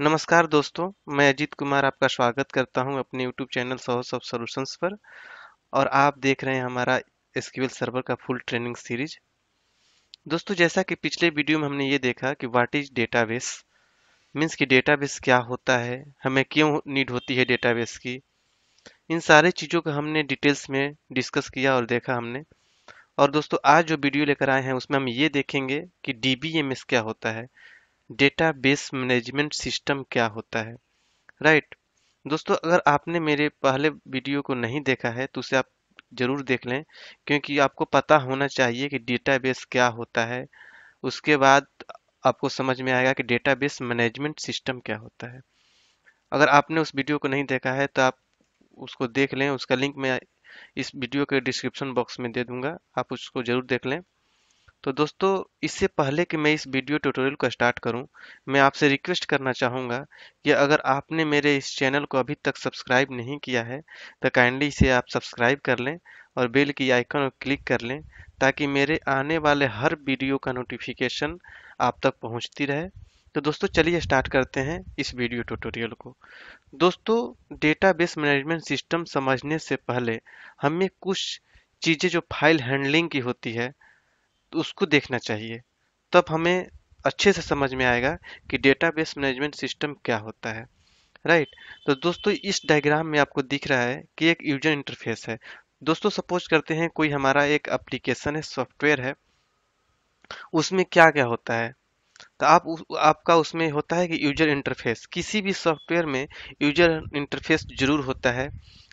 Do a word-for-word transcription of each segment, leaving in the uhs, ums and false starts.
नमस्कार दोस्तों, मैं अजीत कुमार आपका स्वागत करता हूं अपने यूट्यूब चैनल सोहोसॉफ्ट सॉल्यूशंस पर। और आप देख रहे हैं हमारा एसक्यूएल सर्वर का फुल ट्रेनिंग सीरीज। दोस्तों, जैसा कि पिछले वीडियो में हमने ये देखा कि व्हाट इज डेटाबेस, मीन्स कि डेटाबेस क्या होता है, हमें क्यों नीड होती है डेटाबेस की, इन सारे चीज़ों को हमने डिटेल्स में डिस्कस किया और देखा हमने। और दोस्तों, आज जो वीडियो लेकर आए हैं उसमें हम ये देखेंगे कि डीबीएमएस क्या होता है, डेटाबेस मैनेजमेंट सिस्टम क्या होता है, राइट right? दोस्तों, अगर आपने मेरे पहले वीडियो को नहीं देखा है तो उसे आप ज़रूर देख लें, क्योंकि आपको पता होना चाहिए कि डेटाबेस क्या होता है। उसके बाद आपको समझ में आएगा कि डेटाबेस मैनेजमेंट सिस्टम क्या होता है। अगर आपने उस वीडियो को नहीं देखा है तो आप उसको देख लें, उसका लिंक मैं इस वीडियो के डिस्क्रिप्शन बॉक्स में दे दूंगा, आप उसको ज़रूर देख लें। तो दोस्तों, इससे पहले कि मैं इस वीडियो ट्यूटोरियल को स्टार्ट करूं, मैं आपसे रिक्वेस्ट करना चाहूँगा कि अगर आपने मेरे इस चैनल को अभी तक सब्सक्राइब नहीं किया है तो काइंडली इसे आप सब्सक्राइब कर लें और बेल की आइकन पर क्लिक कर लें, ताकि मेरे आने वाले हर वीडियो का नोटिफिकेशन आप तक पहुँचती रहे। तो दोस्तों, चलिए स्टार्ट करते हैं इस वीडियो ट्यूटोरियल को। दोस्तों, डेटाबेस मैनेजमेंट सिस्टम समझने से पहले हमें कुछ चीज़ें जो फाइल हैंडलिंग की होती है तो उसको देखना चाहिए, तब हमें अच्छे से समझ में आएगा कि डेटाबेस मैनेजमेंट सिस्टम क्या होता है, राइट। तो दोस्तों, इस डायग्राम में आपको दिख रहा है कि एक यूजर इंटरफेस है। दोस्तों, सपोज करते हैं कोई हमारा एक एप्लीकेशन है, सॉफ्टवेयर है, उसमें क्या क्या होता है तो आप आपका उसमें होता है कि यूजर इंटरफेस। किसी भी सॉफ्टवेयर में यूजर इंटरफेस जरूर होता है।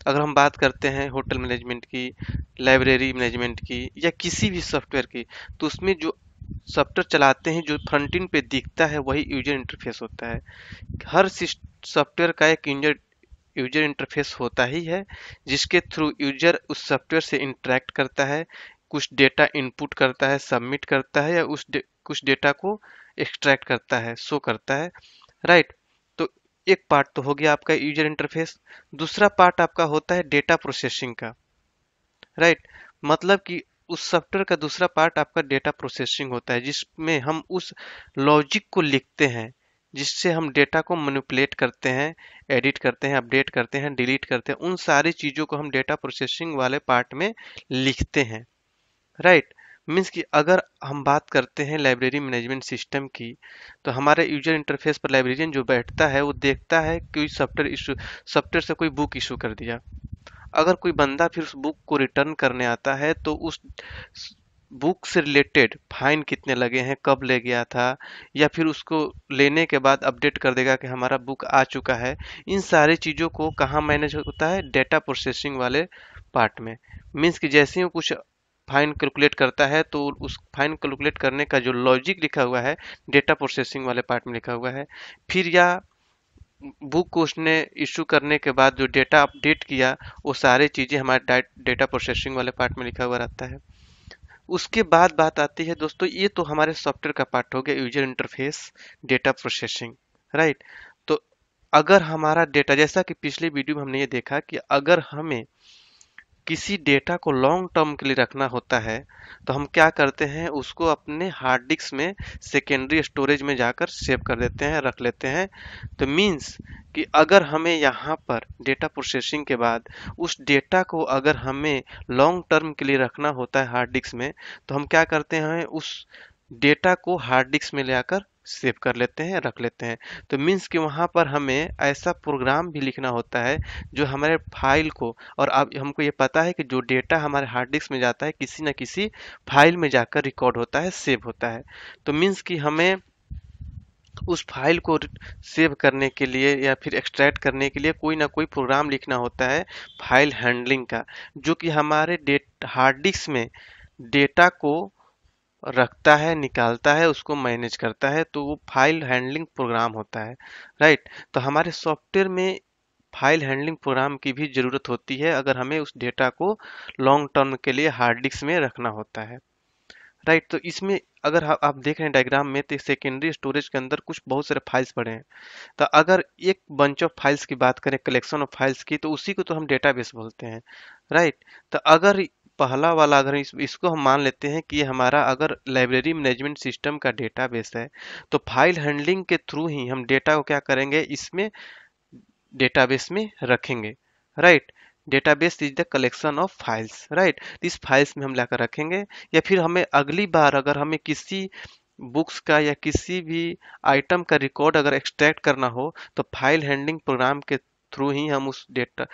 अगर हम बात करते हैं होटल मैनेजमेंट की, लाइब्रेरी मैनेजमेंट की, या किसी भी सॉफ्टवेयर की, तो उसमें जो सॉफ्टवेयर चलाते हैं, जो फ्रंट एंड पे दिखता है, वही यूजर इंटरफेस होता है। हर सॉफ्टवेयर का एक यूजर यूजर इंटरफेस होता ही है, जिसके थ्रू यूजर उस सॉफ्टवेयर से इंटरेक्ट करता है, कुछ डेटा इनपुट करता है, सबमिट करता है, या उस दे, कुछ डेटा को एक्सट्रैक्ट करता है, शो करता है, राइट। तो एक पार्ट तो हो गया आपका यूजर इंटरफेस। दूसरा पार्ट आपका होता है डेटा प्रोसेसिंग का, राइट। मतलब कि उस सॉफ्टवेयर का दूसरा पार्ट आपका डेटा प्रोसेसिंग होता है, जिसमें हम उस लॉजिक को लिखते हैं जिससे हम डेटा को मैनिपुलेट करते हैं, एडिट करते हैं, अपडेट करते हैं, डिलीट करते हैं। उन सारी चीज़ों को हम डेटा प्रोसेसिंग वाले पार्ट में लिखते हैं, राइट। मीन्स कि अगर हम बात करते हैं लाइब्रेरी मैनेजमेंट सिस्टम की, तो हमारे यूजर इंटरफेस पर लाइब्रेरियन जो बैठता है वो देखता है कि सॉफ्टवेयर इशू सॉफ्टवेयर से कोई बुक इशू कर दिया। अगर कोई बंदा फिर उस बुक को रिटर्न करने आता है तो उस बुक से रिलेटेड फाइन कितने लगे हैं, कब ले गया था, या फिर उसको लेने के बाद अपडेट कर देगा कि हमारा बुक आ चुका है। इन सारी चीज़ों को कहाँ मैनेज होता है, डेटा प्रोसेसिंग वाले पार्ट में। मीन्स कि जैसे ही कुछ फाइन कैलकुलेट करता है तो उस फाइन कैलकुलेट करने का जो लॉजिक लिखा हुआ है, डेटा प्रोसेसिंग वाले पार्ट में लिखा हुआ है। फिर या बुक को उसने इशू करने के बाद जो डेटा अपडेट किया, वो सारे चीज़ें हमारे डेटा प्रोसेसिंग वाले पार्ट में लिखा हुआ रहता है। उसके बाद बात आती है दोस्तों, ये तो हमारे सॉफ्टवेयर का पार्ट हो गया user interface, data processing, right. तो अगर हमारा डेटा, जैसा कि पिछले वीडियो में हमने ये देखा कि अगर हमें किसी डेटा को लॉन्ग टर्म के लिए रखना होता है तो हम क्या करते हैं, उसको अपने हार्ड डिस्क में सेकेंडरी स्टोरेज में जाकर सेव कर देते हैं, रख लेते हैं। तो मीन्स कि अगर हमें यहाँ पर डेटा प्रोसेसिंग के बाद उस डेटा को अगर हमें लॉन्ग टर्म के लिए रखना होता है हार्ड डिस्क में, तो हम क्या करते हैं, उस डेटा को हार्ड डिस्क में ले आकर सेव कर लेते हैं, रख लेते हैं। तो मीन्स कि वहाँ पर हमें ऐसा प्रोग्राम भी लिखना होता है जो हमारे फाइल को, और अब हमको ये पता है कि जो डेटा हमारे हार्ड डिस्क में जाता है किसी ना किसी फाइल में जाकर रिकॉर्ड होता है, सेव होता है। तो मीन्स कि हमें उस फाइल को सेव करने के लिए या फिर एक्सट्रैक्ट करने के लिए कोई ना कोई प्रोग्राम लिखना होता है फाइल हैंडलिंग का, जो कि हमारे डेट हार्ड डिस्क में डेटा को रखता है, निकालता है, उसको मैनेज करता है। तो वो फाइल हैंडलिंग प्रोग्राम होता है, राइट। तो हमारे सॉफ्टवेयर में फाइल हैंडलिंग प्रोग्राम की भी ज़रूरत होती है अगर हमें उस डेटा को लॉन्ग टर्म के लिए हार्ड डिस्क में रखना होता है, राइट। तो इसमें अगर आप देख रहे हैं डायग्राम में, तो सेकेंडरी स्टोरेज के अंदर कुछ बहुत सारे फाइल्स पड़े हैं। तो अगर एक बंच ऑफ फाइल्स की बात करें, कलेक्शन ऑफ फाइल्स की, तो उसी को तो हम डेटाबेस बोलते हैं, राइट। तो अगर पहला वाला अगर इस, इसको हम मान लेते हैं कि हमारा अगर लाइब्रेरी मैनेजमेंट सिस्टम का डेटाबेस है तो फाइल हैंडलिंग के थ्रू ही हम डेटा को क्या करेंगे, इसमें डेटाबेस में रखेंगे, right. Database is the collection of files, right. इस फाइल्स में हम लाकर रखेंगे, या फिर हमें अगली बार अगर हमें किसी बुक्स का या किसी भी आइटम का रिकॉर्ड अगर एक्सट्रैक्ट करना हो तो फाइल हैंडलिंग प्रोग्राम के थ्रू ही हम उस डेटा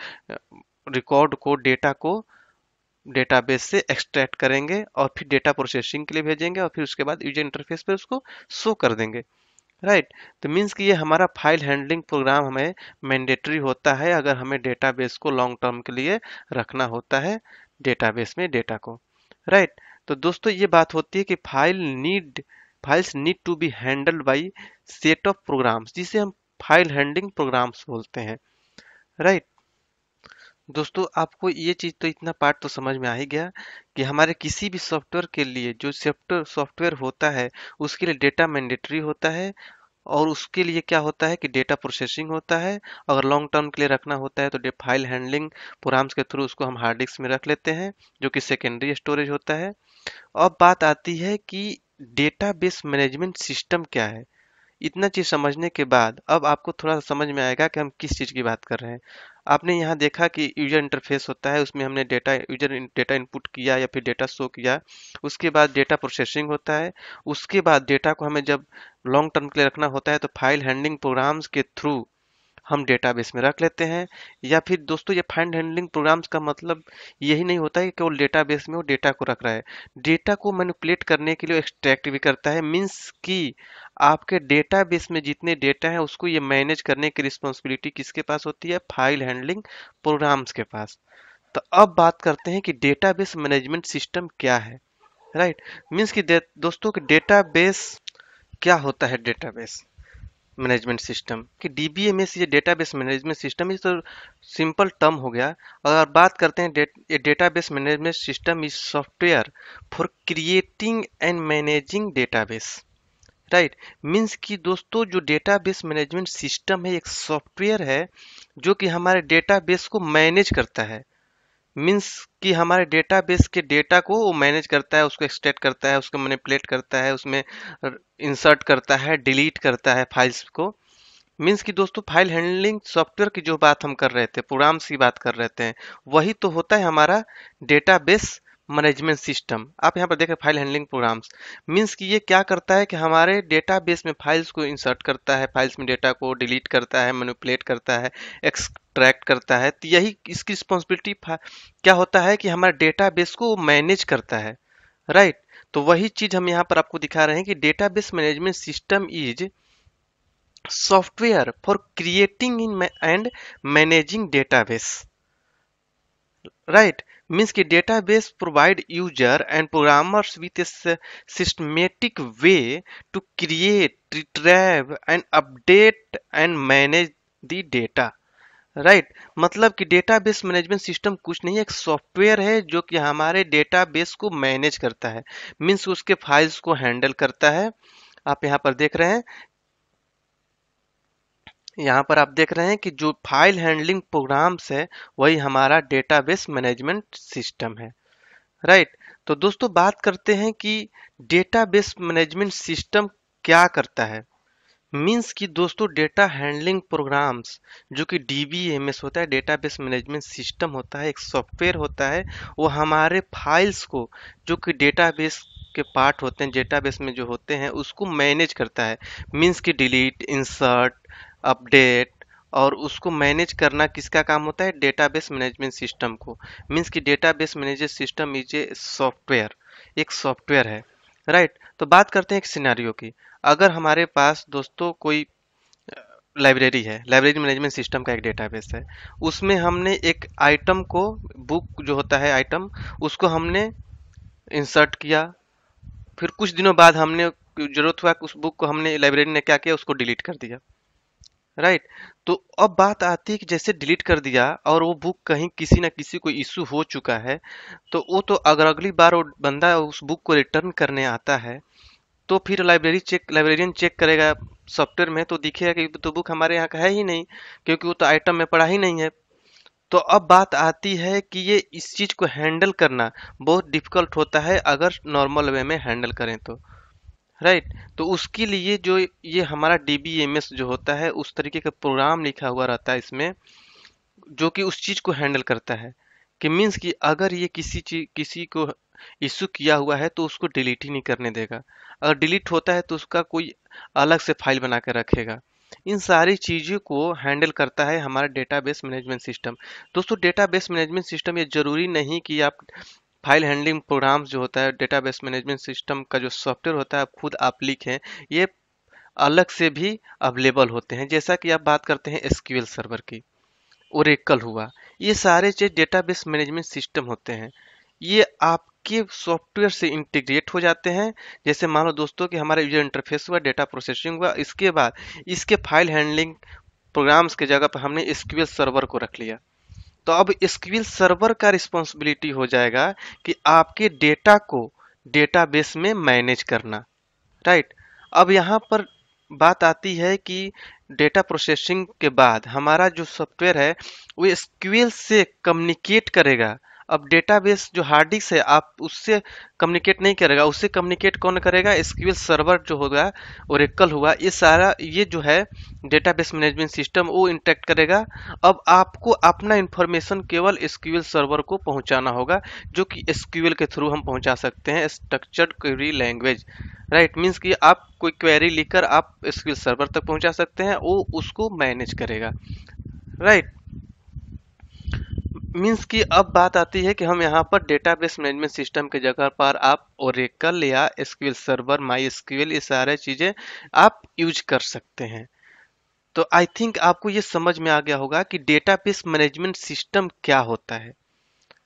रिकॉर्ड को डेटा को डेटाबेस से एक्सट्रैक्ट करेंगे और फिर डेटा प्रोसेसिंग के लिए भेजेंगे और फिर उसके बाद यूजर इंटरफेस पे उसको शो कर देंगे, राइट right. तो मीन्स कि ये हमारा फाइल हैंडलिंग प्रोग्राम हमें मैंडेटरी होता है अगर हमें डेटाबेस को लॉन्ग टर्म के लिए रखना होता है डेटाबेस में डेटा को, राइट right. तो दोस्तों ये बात होती है कि file need files need to be handled by set of programs, जिसे हम फाइल हैंडलिंग प्रोग्राम्स बोलते हैं, राइट right. दोस्तों आपको ये चीज़ तो इतना पार्ट तो समझ में आ ही गया कि हमारे किसी भी सॉफ्टवेयर के लिए जो सॉफ्टवेयर सॉफ्टवेयर होता है उसके लिए डेटा मैंडेटरी होता है और उसके लिए क्या होता है कि डेटा प्रोसेसिंग होता है। अगर लॉन्ग टर्म के लिए रखना होता है तो फाइल हैंडलिंग प्रोग्राम्स के थ्रू उसको हम हार्ड डिस्क में रख लेते हैं जो कि सेकेंडरी स्टोरेज होता है। अब बात आती है कि डेटाबेस मैनेजमेंट सिस्टम क्या है। इतना चीज़ समझने के बाद अब आपको थोड़ा सा समझ में आएगा कि हम किस चीज़ की बात कर रहे हैं। आपने यहाँ देखा कि यूजर इंटरफेस होता है, उसमें हमने डेटा यूजर डेटा इनपुट किया या फिर डेटा शो किया, उसके बाद डेटा प्रोसेसिंग होता है, उसके बाद डेटा को हमें जब लॉन्ग टर्म के लिए रखना होता है तो फाइल हैंडलिंग प्रोग्राम्स के थ्रू हम डेटाबेस में रख लेते हैं। या फिर दोस्तों ये फाइल हैंडलिंग प्रोग्राम्स का मतलब यही नहीं होता है कि वो डेटाबेस में वो डेटा को रख रहा है, डेटा को मैनिपुलेट करने के लिए एक्सट्रैक्ट भी करता है। मीन्स कि आपके डेटाबेस में जितने डेटा हैं उसको ये मैनेज करने की रिस्पॉन्सिबिलिटी किसके पास होती है, फाइल हैंडलिंग प्रोग्राम्स के पास। तो अब बात करते हैं कि डेटाबेस मैनेजमेंट सिस्टम क्या है, राइट। मीन्स कि दोस्तों कि डेटाबेस क्या होता है, डेटाबेस मैनेजमेंट सिस्टम कि डीबीएमएस ये डेटाबेस मैनेजमेंट सिस्टम इस तो सिंपल टर्म हो गया। अगर बात करते हैं ये database management system is software for creating and managing database, right. Means कि दोस्तों जो डेटाबेस मैनेजमेंट सिस्टम है एक सॉफ्टवेयर है जो कि हमारे डेटाबेस को मैनेज करता है। मीन्स कि हमारे डेटाबेस के डेटा को वो मैनेज करता है, उसको एक्सट्रैक्ट करता है, उसको मैनिपुलेट करता है, उसमें इंसर्ट करता है, डिलीट करता है फाइल्स को। मीन्स कि दोस्तों फाइल हैंडलिंग सॉफ्टवेयर की जो बात हम कर रहे थे, प्रोग्राम्स की बात कर रहे थे, वही तो होता है हमारा डेटाबेस मैनेजमेंट सिस्टम। आप यहाँ पर देखें फाइल हैंडलिंग प्रोग्राम्स, मीन्स कि ये क्या करता है कि हमारे डेटाबेस में फाइल्स को इंसर्ट करता है, फाइल्स में डेटा को डिलीट करता है, मैनिपुलेट करता है, एक्सट्रैक्ट करता है। तो यही इसकी रिस्पॉन्सिबिलिटी क्या होता है कि हमारे डेटाबेस को मैनेज करता है, राइट right? तो वही चीज़ हम यहाँ पर आपको दिखा रहे हैं कि database management system is software for creating in and managing database, right. Means कि database provide user and programmers with a systematic way to create, retrieve and update and manage the data, right. मतलब कि database management system कुछ नहीं है, एक software है जो कि हमारे डेटाबेस को मैनेज करता है। मीन्स उसके फाइल्स को हैंडल करता है। आप यहाँ पर देख रहे हैं यहाँ पर आप देख रहे हैं कि जो फाइल हैंडलिंग प्रोग्राम्स है वही हमारा डेटाबेस मैनेजमेंट सिस्टम है, राइट right? तो दोस्तों बात करते हैं कि डेटाबेस मैनेजमेंट सिस्टम क्या करता है। मीन्स कि दोस्तों डेटा हैंडलिंग प्रोग्राम्स जो कि डीबीएमएस होता है, डेटाबेस मैनेजमेंट सिस्टम होता है, एक सॉफ्टवेयर होता है, वो हमारे फाइल्स को जो कि डेटाबेस के पार्ट होते हैं, डेटाबेस में जो होते हैं, उसको मैनेज करता है। मीन्स कि डिलीट, इंसर्ट, अपडेट और उसको मैनेज करना किसका काम होता है, डेटाबेस मैनेजमेंट सिस्टम को। मीन्स कि database management system is a software, एक सॉफ्टवेयर है, राइट right? तो बात करते हैं एक सिनेरियो की। अगर हमारे पास दोस्तों कोई लाइब्रेरी है, लाइब्रेरी मैनेजमेंट सिस्टम का एक डेटाबेस है, उसमें हमने एक आइटम को, बुक जो होता है आइटम, उसको हमने इंसर्ट किया, फिर कुछ दिनों बाद हमने जरूरत हुआ उस बुक को हमने लाइब्रेरी ने क्या किया, उसको डिलीट कर दिया, राइट right. तो अब बात आती है कि जैसे डिलीट कर दिया और वो बुक कहीं किसी ना किसी को इशू हो चुका है, तो वो तो अगर अगली बार वो बंदा उस बुक को रिटर्न करने आता है तो फिर लाइब्रेरी चेक लाइब्रेरियन चेक करेगा सॉफ्टवेयर में तो दिखेगा कि तो बुक हमारे यहाँ का है ही नहीं, क्योंकि वो तो आइटम में पड़ा ही नहीं है। तो अब बात आती है कि ये इस चीज़ को हैंडल करना बहुत डिफिकल्ट होता है अगर नॉर्मल वे में हैंडल करें तो, राइट right? तो उसके लिए जो ये हमारा D B M S जो होता है उस तरीके का प्रोग्राम लिखा हुआ रहता है इसमें, जो कि उस चीज़ को हैंडल करता है कि मीन्स कि अगर ये किसी चीज किसी को इशू किया हुआ है तो उसको डिलीट ही नहीं करने देगा, अगर डिलीट होता है तो उसका कोई अलग से फाइल बना कर रखेगा। इन सारी चीज़ों को हैंडल करता है हमारा डेटाबेस मैनेजमेंट सिस्टम। दोस्तों डेटाबेस मैनेजमेंट सिस्टम ये ज़रूरी नहीं कि आप फाइल हैंडलिंग प्रोग्राम्स जो होता है डेटाबेस मैनेजमेंट सिस्टम का जो सॉफ्टवेयर होता है आप खुद आप लिखें, ये अलग से भी अवेलेबल होते हैं। जैसा कि आप बात करते हैं S Q L सर्वर की, ओरेकल हुआ, ये सारे चीज़ डेटाबेस मैनेजमेंट सिस्टम होते हैं, ये आपके सॉफ्टवेयर से इंटीग्रेट हो जाते हैं। जैसे मान लो दोस्तों कि हमारा यूजर इंटरफेस हुआ, डेटा प्रोसेसिंग हुआ, इसके बाद इसके फाइल हैंडलिंग प्रोग्राम्स के जगह पर हमने S Q L सर्वर को रख लिया, तो अब S Q L सर्वर का रिस्पॉन्सिबिलिटी हो जाएगा कि आपके डेटा को डेटाबेस में मैनेज करना, राइट। अब यहाँ पर बात आती है कि डेटा प्रोसेसिंग के बाद हमारा जो सॉफ्टवेयर है वो S Q L से कम्युनिकेट करेगा। अब डेटाबेस जो हार्ड डिस्क है आप उससे कम्युनिकेट नहीं करेगा, उससे कम्युनिकेट कौन करेगा? S Q L सर्वर जो होगा, ओरेकल हुआ, ये सारा ये जो है डेटाबेस मैनेजमेंट सिस्टम वो इंटरेक्ट करेगा। अब आपको अपना इन्फॉर्मेशन केवल S Q L सर्वर को पहुंचाना होगा, जो कि S Q L के थ्रू हम पहुंचा सकते हैं, structured query language, right. Means कि आप कोई क्वेरी लिखकर आप S Q L सर्वर तक पहुंचा सकते हैं, वो उसको मैनेज करेगा, राइट right? मीन्स कि अब बात आती है कि हम यहाँ पर डेटाबेस मैनेजमेंट सिस्टम के जगह पर आप ओरेकल या S Q L server, MySQL, ये सारे चीज़ें आप यूज कर सकते हैं। तो आई थिंक आपको ये समझ में आ गया होगा कि डेटाबेस मैनेजमेंट सिस्टम क्या होता है,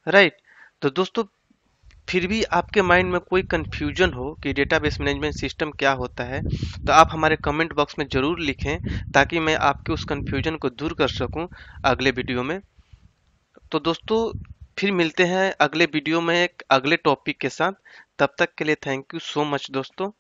राइट right? तो दोस्तों फिर भी आपके माइंड में कोई कन्फ्यूजन हो कि डेटाबेस मैनेजमेंट सिस्टम क्या होता है तो आप हमारे कमेंट बॉक्स में ज़रूर लिखें ताकि मैं आपके उस कन्फ्यूजन को दूर कर सकूं अगले वीडियो में। तो दोस्तों फिर मिलते हैं अगले वीडियो में एक अगले टॉपिक के साथ, तब तक के लिए थैंक यू सो मच दोस्तों।